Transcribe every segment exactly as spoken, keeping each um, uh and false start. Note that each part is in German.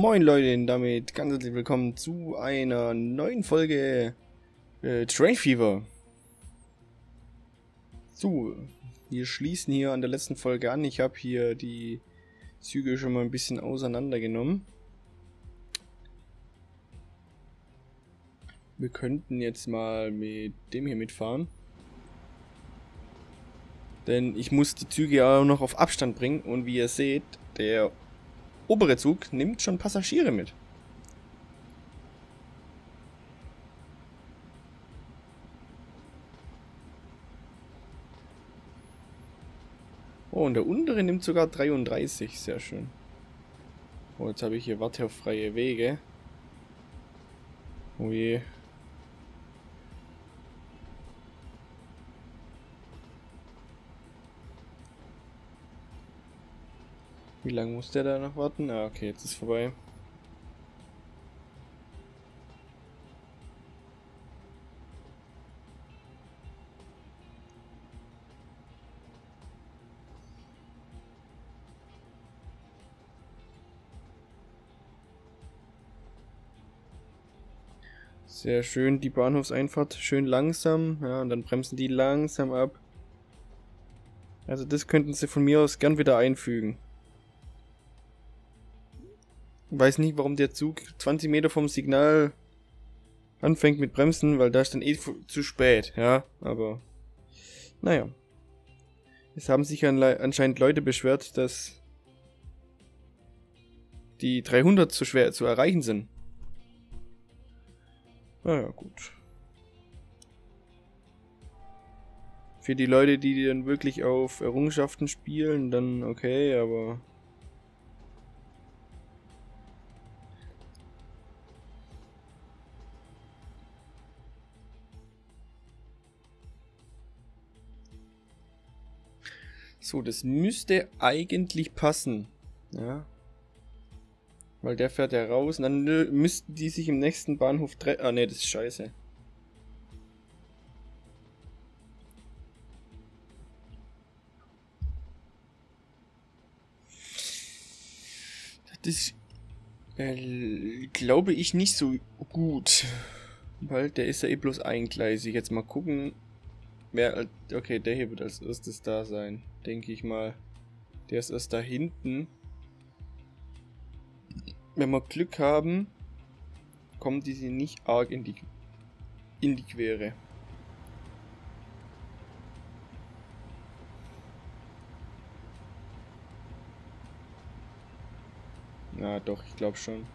moin Leute, und damit ganz herzlich willkommen zu einer neuen Folge äh, Train Fever. So, wir schließen hier an der letzten Folge an. Ich habe hier die Züge schon mal ein bisschen auseinandergenommen. Wir könnten jetzt mal mit dem hier mitfahren. Denn ich muss die Züge ja auch noch auf Abstand bringen und wie ihr seht, der obere Zug nimmt schon Passagiere mit. Oh, und der untere nimmt sogar dreiunddreißig, sehr schön. Oh, jetzt habe ich hier Warte auf freie Wege. Oh je. Wie lange muss der da noch warten? Ah, okay, jetzt ist vorbei. Sehr schön, die Bahnhofseinfahrt, schön langsam, ja, und dann bremsen die langsam ab. Also das könnten sie von mir aus gern wieder einfügen. Ich weiß nicht, warum der Zug zwanzig Meter vom Signal anfängt mit Bremsen, weil da ist dann eh zu spät, ja, aber naja. Es haben sich anscheinend Leute beschwert, dass die dreihundert zu schwer zu erreichen sind. Naja, gut. Für die Leute, die dann wirklich auf Errungenschaften spielen, dann okay, aber... So, das müsste eigentlich passen, ja, weil der fährt ja raus und dann müssten die sich im nächsten Bahnhof treffen. Ah ne, das ist scheiße. Das ist, äh, glaube ich, nicht so gut, weil der ist ja eh bloß eingleisig. Jetzt mal gucken. Okay, der hier wird als erstes da sein, denke ich mal. Der ist erst da hinten. Wenn wir Glück haben, kommen die sie nicht arg in die, in die Quere. Na doch, ich glaube schon.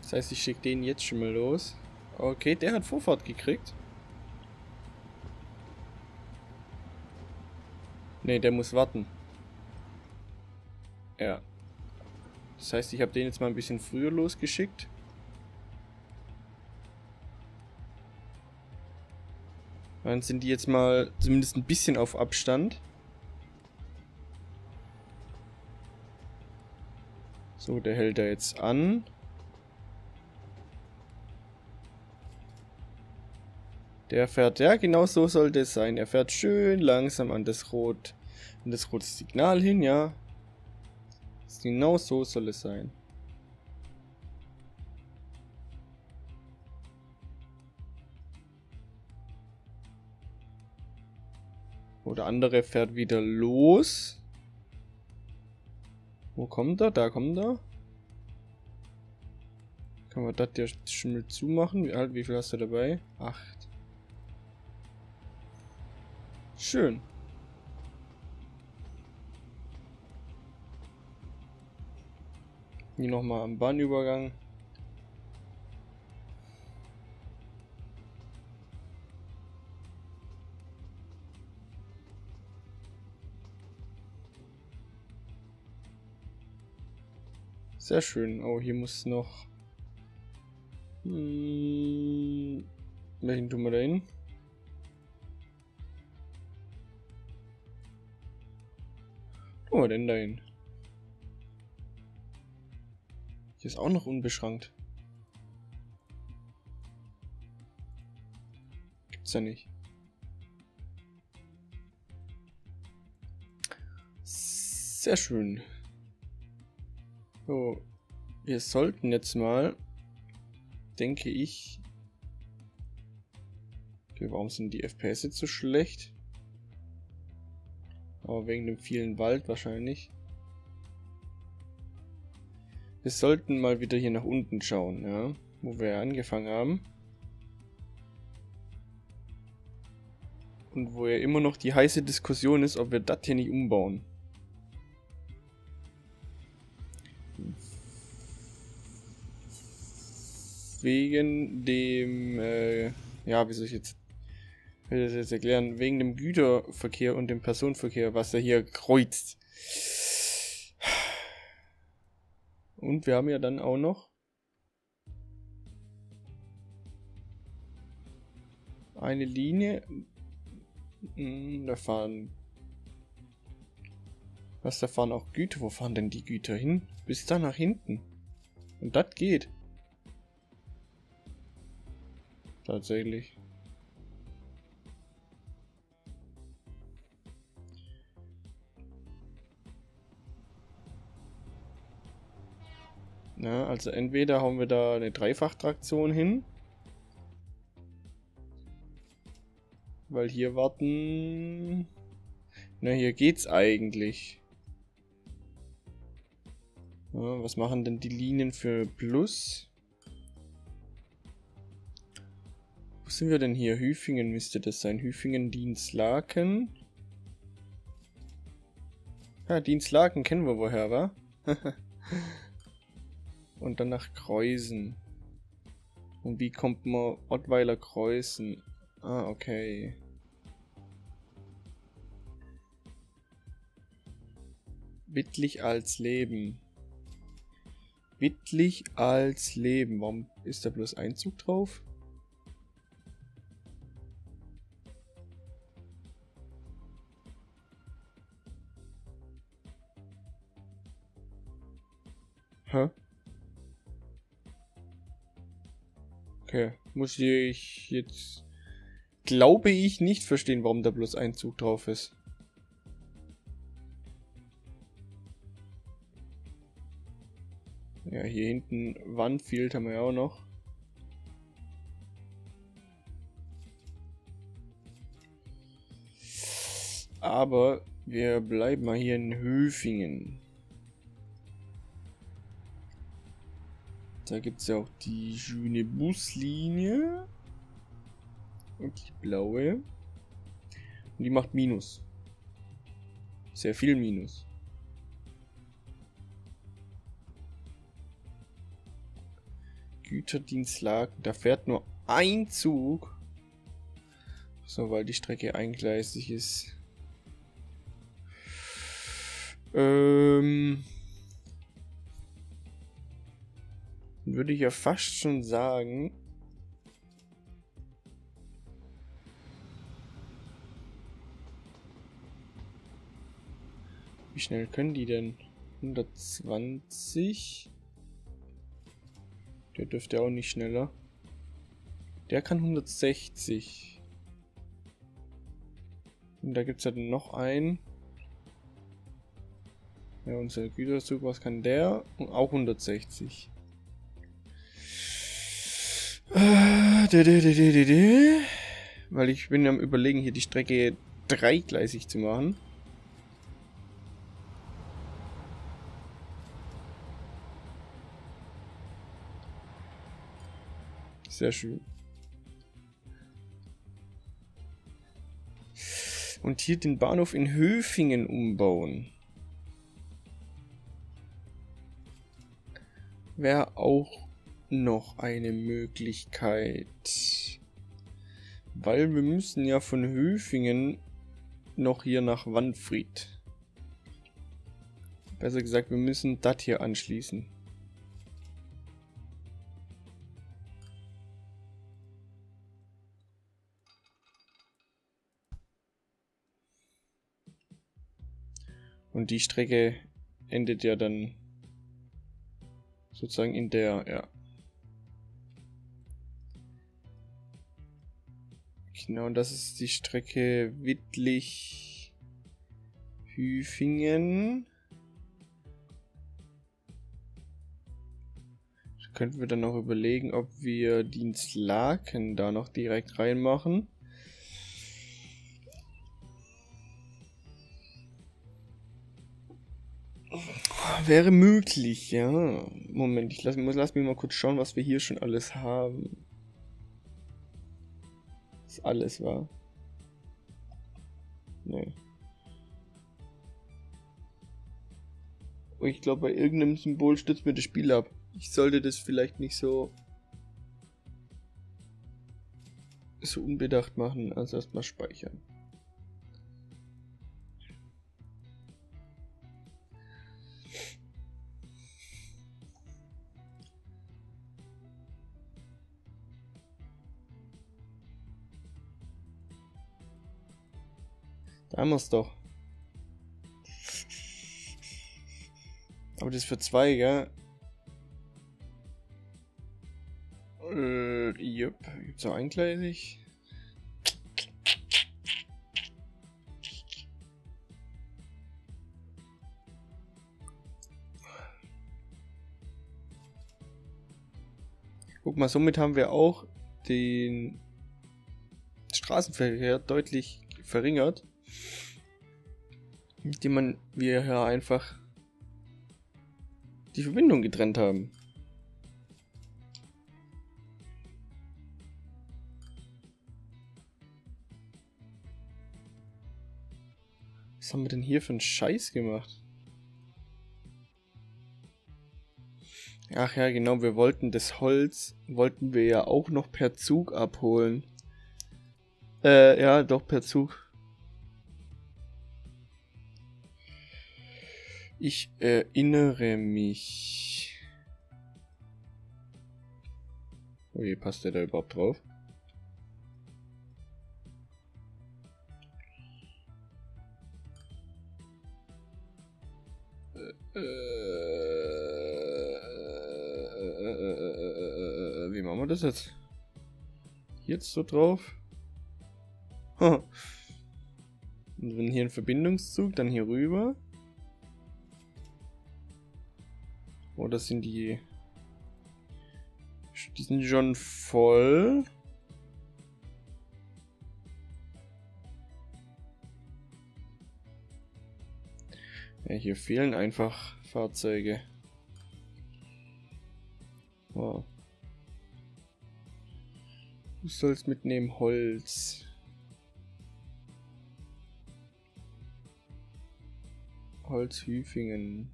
Das heißt, ich schicke den jetzt schon mal los. Okay, der hat Vorfahrt gekriegt. Ne, der muss warten. Ja. Das heißt, ich habe den jetzt mal ein bisschen früher losgeschickt. Dann sind die jetzt mal zumindest ein bisschen auf Abstand. So, der hält da jetzt an. Der fährt, ja, genau so sollte es sein. Er fährt schön langsam an das Rot, an das rote Signal hin, ja. Genau so soll es sein. Oder andere fährt wieder los. Wo kommt er? Da kommt er. Können wir das ja schon mal zumachen? Wie alt, wie viel hast du dabei? Acht. Schön. Hier nochmal am Bahnübergang. Sehr schön. Oh, hier muss noch... Hm, welchen tun wir da hin? Oh, denn dahin. Hier ist auch noch unbeschrankt. Gibt gibt's ja nicht. Sehr schön. So, wir sollten jetzt mal, denke ich... Okay, warum sind die F P S jetzt so schlecht? Aber wegen dem vielen Wald wahrscheinlich. Wir sollten mal wieder hier nach unten schauen, ja, wo wir angefangen haben. Und wo ja immer noch die heiße Diskussion ist, ob wir das hier nicht umbauen. Wegen dem, äh, ja, wie soll ich jetzt, wie soll ich das jetzt erklären? Wegen dem Güterverkehr und dem Personenverkehr, was er hier kreuzt. Und wir haben ja dann auch noch eine Linie. Da fahren. Was, da fahren auch Güter. Wo fahren denn die Güter hin? Bis da nach hinten. Und das geht. Tatsächlich. Na, also entweder haben wir da eine Dreifachtraktion hin. Weil hier warten... Na, hier geht's eigentlich. Ja, was machen denn die Linien für Plus? Wo sind wir denn hier? Hüfingen müsste das sein. Hüfingen, Dienstlaken. Ja, Dienstlaken kennen wir woher, wa? Und dann nach Kreuzen. Und wie kommt man Ottweiler Kreuzen? Ah, okay. Wittlich als Leben. Wittlich als Leben. Warum ist da bloß Einzug drauf? Hä? Okay, muss ich jetzt... Glaube ich nicht verstehen, warum da bloß ein Zug drauf ist. Ja, hier hinten Wanfried haben wir ja auch noch. Aber wir bleiben mal hier in Hüfingen. Da gibt es ja auch die schöne Buslinie. Und die blaue. Und die macht Minus. Sehr viel Minus. Güterdienstlaken. Da fährt nur ein Zug. So, weil die Strecke eingleisig ist. Ähm. Dann würde ich ja fast schon sagen. Wie schnell können die denn? hundertzwanzig. Der dürfte auch nicht schneller. Der kann hundertsechzig. Und da gibt es ja halt noch einen. Ja, unser Güterzug, was kann der? Und auch hundertsechzig. Weil ich bin am Überlegen, hier die Strecke dreigleisig zu machen. Sehr schön. Und hier den Bahnhof in Hüfingen umbauen. Wäre auch noch eine Möglichkeit. Weil wir müssen ja von Hüfingen noch hier nach Wanfried. Besser gesagt, wir müssen das hier anschließen. Und die Strecke endet ja dann sozusagen in der, ja. Genau, und das ist die Strecke Wittlich Hüfingen. Da könnten wir dann noch überlegen, ob wir Dienstlaken da noch direkt reinmachen. Wäre möglich, ja. Moment, ich lass, muss, lass mich mal kurz schauen, was wir hier schon alles haben. Ist alles wahr? Nee. Oh, ich glaube, bei irgendeinem Symbol stürzt mir das Spiel ab. Ich sollte das vielleicht nicht so so unbedacht machen, also erstmal speichern. Da haben wir es doch. Aber das ist für zwei, gell? Äh, jupp. Gibt's auch eingleisig? Guck mal, somit haben wir auch den Straßenverkehr deutlich verringert, indem man wir ja einfach die Verbindung getrennt haben. Was haben wir denn hier für einen Scheiß gemacht? Ach ja, genau, wir wollten das Holz, wollten wir ja auch noch per Zug abholen. Äh, ja, doch per Zug. Ich erinnere mich. Oh je, passt der da überhaupt drauf? Äh, äh, äh, äh, äh, wie machen wir das jetzt? Jetzt so drauf? Und wenn hier ein Verbindungszug, dann hier rüber. Oh, das sind die... Die sind schon voll. Ja, hier fehlen einfach Fahrzeuge. Oh. Du sollst mitnehmen Holz. Holz Hüfingen.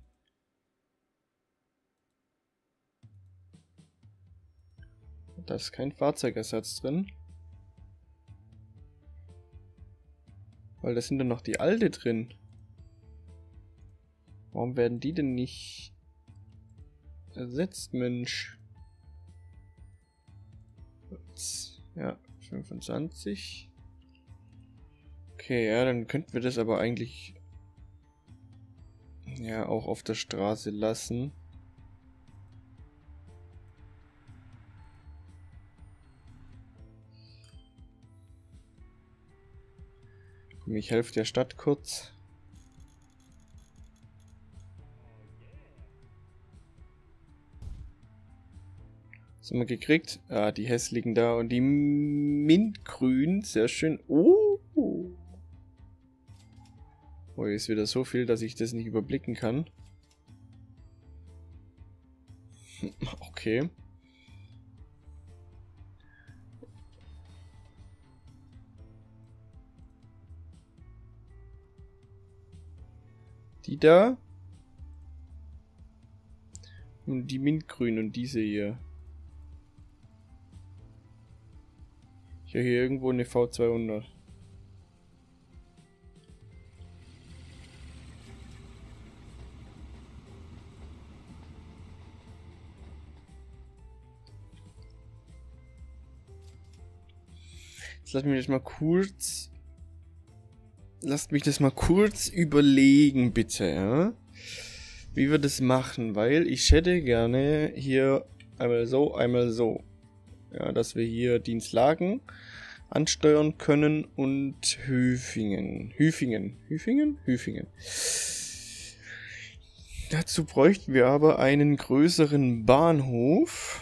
Da ist kein Fahrzeugersatz drin. Weil da sind dann noch die alte drin. Warum werden die denn nicht ersetzt, Mensch? Ja, fünfundzwanzig. Okay, ja, dann könnten wir das aber eigentlich ja auch auf der Straße lassen. Ich helfe der Stadt kurz. Was haben wir gekriegt? Ah, die hässlichen da und die mintgrün. Sehr schön. Oh. Oh, hier ist wieder so viel, dass ich das nicht überblicken kann. Okay. Die da. Und die mintgrün und diese hier. Ich habe hier irgendwo eine V zweihundert. Jetzt lass mich das mal kurz... Lasst mich das mal kurz überlegen, bitte, ja? Wie wir das machen, weil ich hätte gerne hier einmal so, einmal so. Ja, dass wir hier Dienstlaken ansteuern können und Hüfingen. Hüfingen. Hüfingen? Hüfingen. Dazu bräuchten wir aber einen größeren Bahnhof.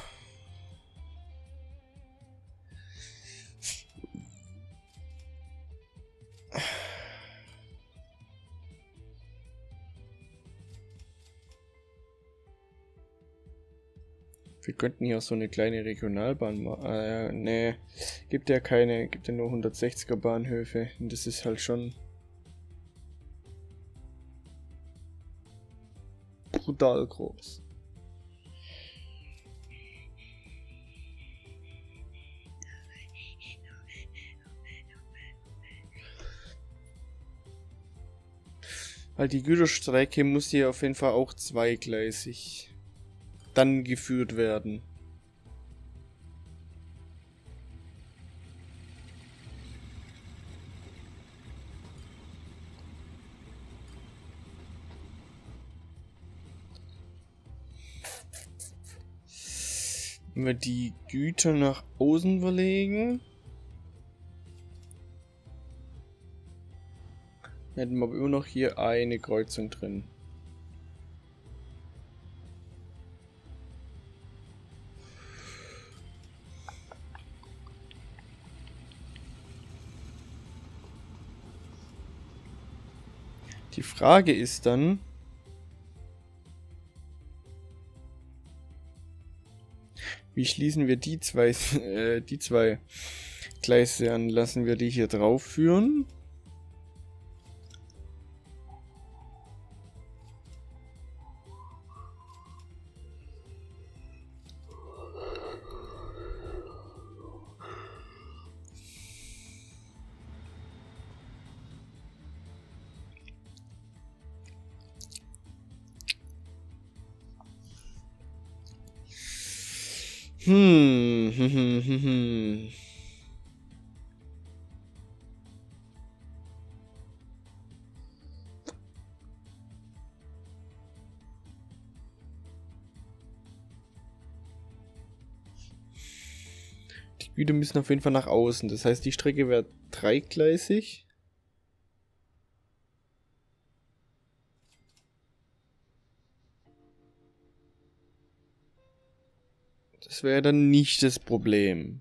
Wir könnten hier auch so eine kleine Regionalbahn machen. Äh, nee, gibt ja keine, gibt ja nur hundertsechziger Bahnhöfe. Und das ist halt schon brutal groß. Weil die Güterstrecke muss hier auf jeden Fall auch zweigleisig dann geführt werden. Wenn wir die Güter nach außen verlegen, hätten wir aber immer noch hier eine Kreuzung drin. Die Frage ist dann, wie schließen wir die zwei, äh, die zwei Gleise an? Lassen wir die hier drauf führen? Hm, hm, hm, hm, hm. Die Güter müssen auf jeden Fall nach außen. Das heißt, die Strecke wäre dreigleisig. Das wäre dann nicht das Problem.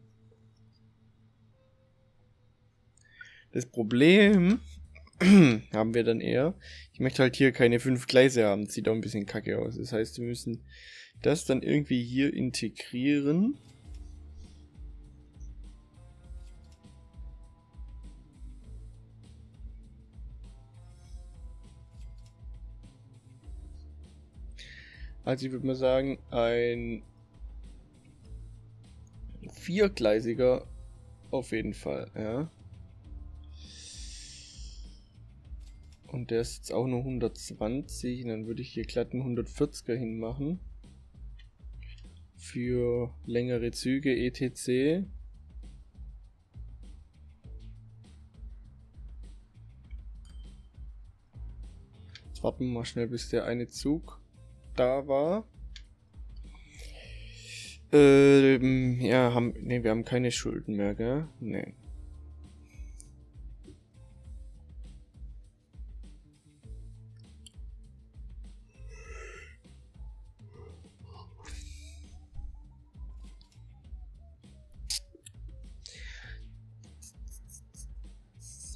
Das Problem haben wir dann eher. Ich möchte halt hier keine fünf Gleise haben. Das sieht auch ein bisschen kacke aus. Das heißt, wir müssen das dann irgendwie hier integrieren. Also ich würde mal sagen, ein viergleisiger auf jeden Fall, ja. Und der ist jetzt auch nur hundertzwanzig, und dann würde ich hier glatt einen hundertvierziger hinmachen. Für längere Züge et cetera. Jetzt warten wir mal schnell, bis der eine Zug da war. Ähm, ja, haben, ne, wir haben keine Schulden mehr, gell? Ne.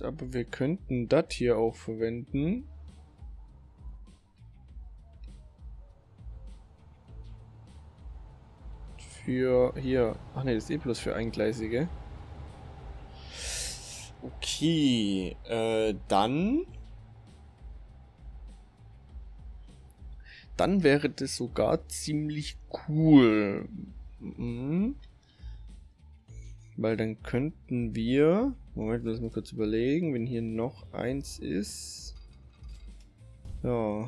Aber wir könnten das hier auch verwenden. Für hier, ach ne, das ist eh bloß für Eingleisige. Okay, äh, dann. Dann wäre das sogar ziemlich cool. Mhm. Weil dann könnten wir, Moment, lass mal kurz überlegen, wenn hier noch eins ist. Ja.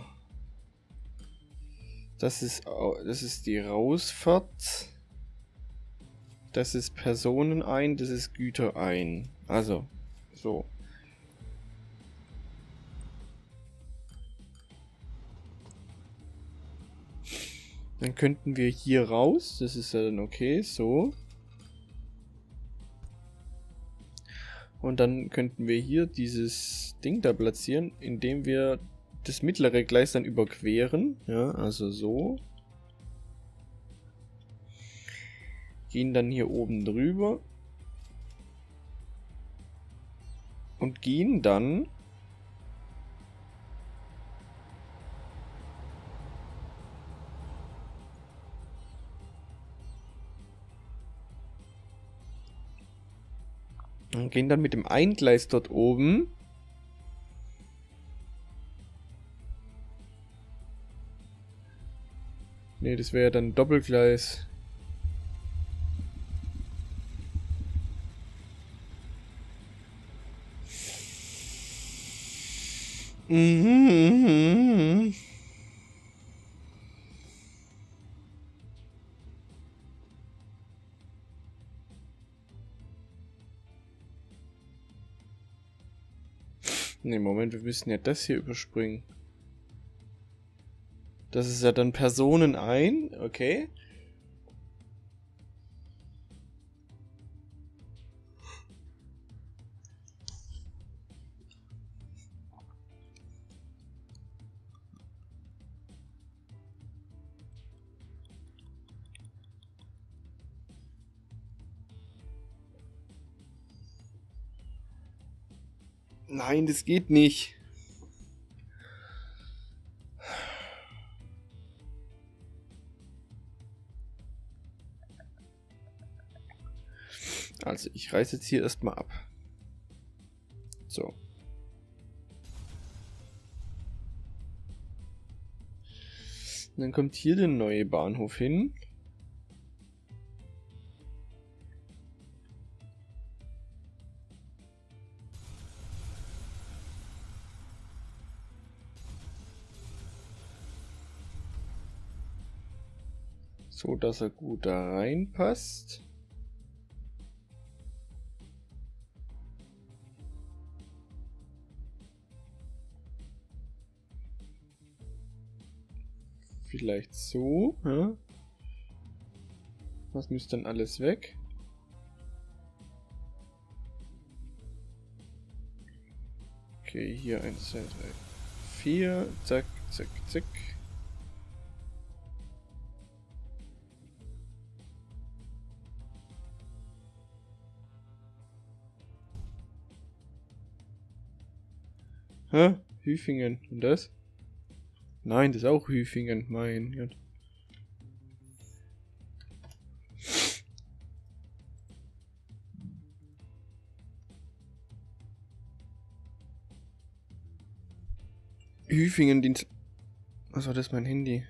Das ist, das ist die Rausfahrt. Das ist Personen ein, das ist Güter ein. Also, so. Dann könnten wir hier raus, das ist ja dann okay, so. Und dann könnten wir hier dieses Ding da platzieren, indem wir das mittlere Gleis dann überqueren. Ja, also so. Gehen dann hier oben drüber. Und gehen dann und gehen dann mit dem Eingleis dort oben ne, das wäre ja dann Doppelgleis. Mhm. Ne, Moment, wir müssen ja das hier überspringen. Das ist ja dann Personen ein, okay. Nein, das geht nicht. Also, ich reiße jetzt hier erstmal ab. So. Und dann kommt hier der neue Bahnhof hin. So, dass er gut da reinpasst. Vielleicht so. Ja. Was müsste dann alles weg? Okay, hier eins, zwei, drei, vier. Zack, zack, zack. Hä? Hüfingen. Und das? Nein, das ist auch Hüfingen. Mein Gott. Hüfingen, Dienst... Achso, das ist mein Handy.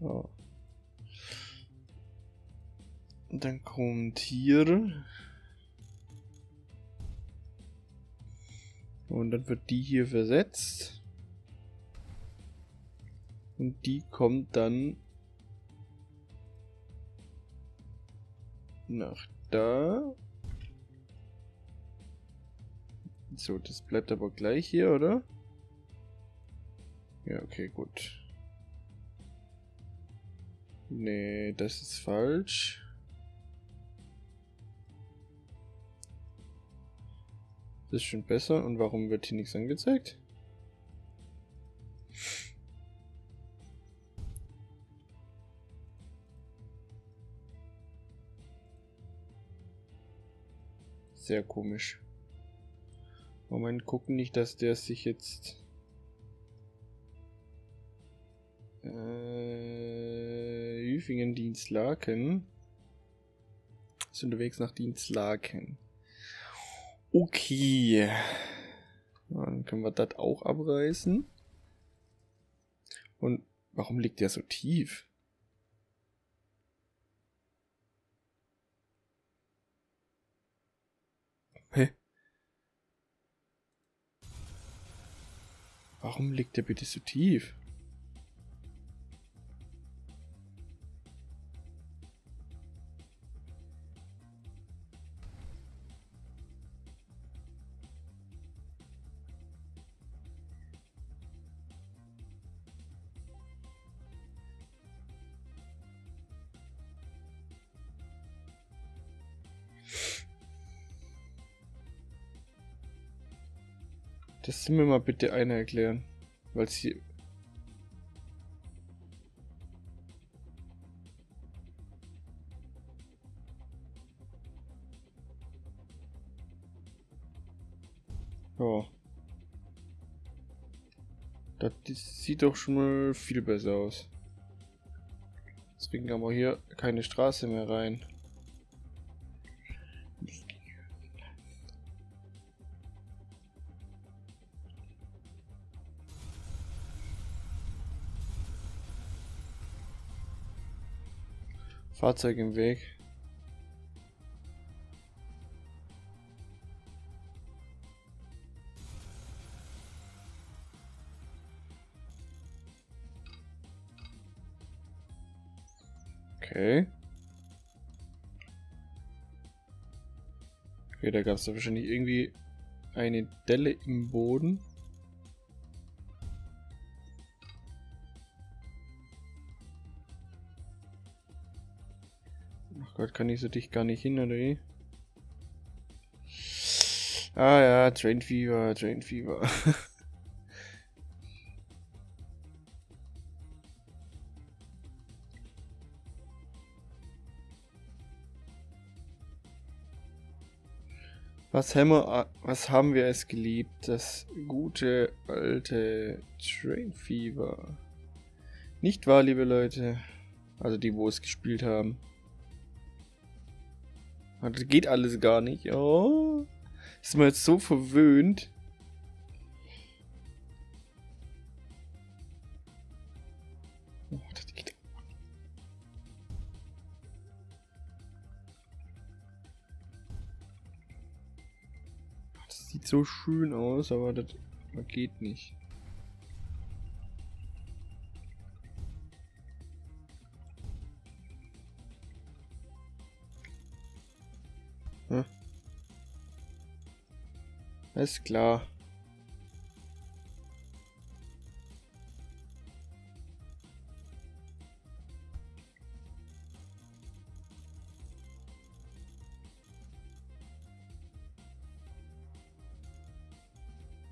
Oh. Und dann kommt hier... Und dann wird die hier versetzt. Und die kommt dann nach da. So, das bleibt aber gleich hier, oder? Ja, okay, gut. Nee, das ist falsch. Das ist schon besser. Und warum wird hier nichts angezeigt? Sehr komisch. Moment, gucken nicht, dass der sich jetzt... Äh, Hüfingen, Dienstlaken. Ist unterwegs nach Dienstlaken. Okay, dann können wir das auch abreißen. Und warum liegt der so tief? Hä? Warum liegt der bitte so tief? Das soll mir mal bitte einer erklären. Weil es hier... Ja. Das sieht doch schon mal viel besser aus. Deswegen haben wir hier keine Straße mehr rein. Fahrzeug im Weg. Okay. Okay, da gab es da wahrscheinlich irgendwie eine Delle im Boden. Ach Gott, kann ich so dicht gar nicht hin, oder wie? Ah ja, Train Fever, Train Fever. Was haben, wir, was haben wir es geliebt? Das gute alte Train Fever. Nicht wahr, liebe Leute? Also die, wo es gespielt haben. Das geht alles gar nicht. Oh, ist man jetzt so verwöhnt. Oh, das geht. Das sieht so schön aus, aber das geht nicht. Alles klar.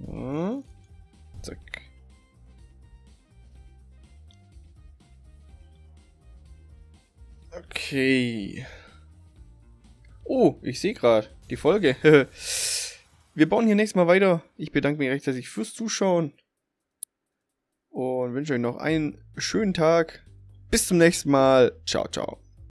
Ja. Zack. Okay. Oh, ich sehe gerade die Folge. Wir bauen hier nächstes Mal weiter. Ich bedanke mich recht herzlich fürs Zuschauen und wünsche euch noch einen schönen Tag. Bis zum nächsten Mal. Ciao, ciao.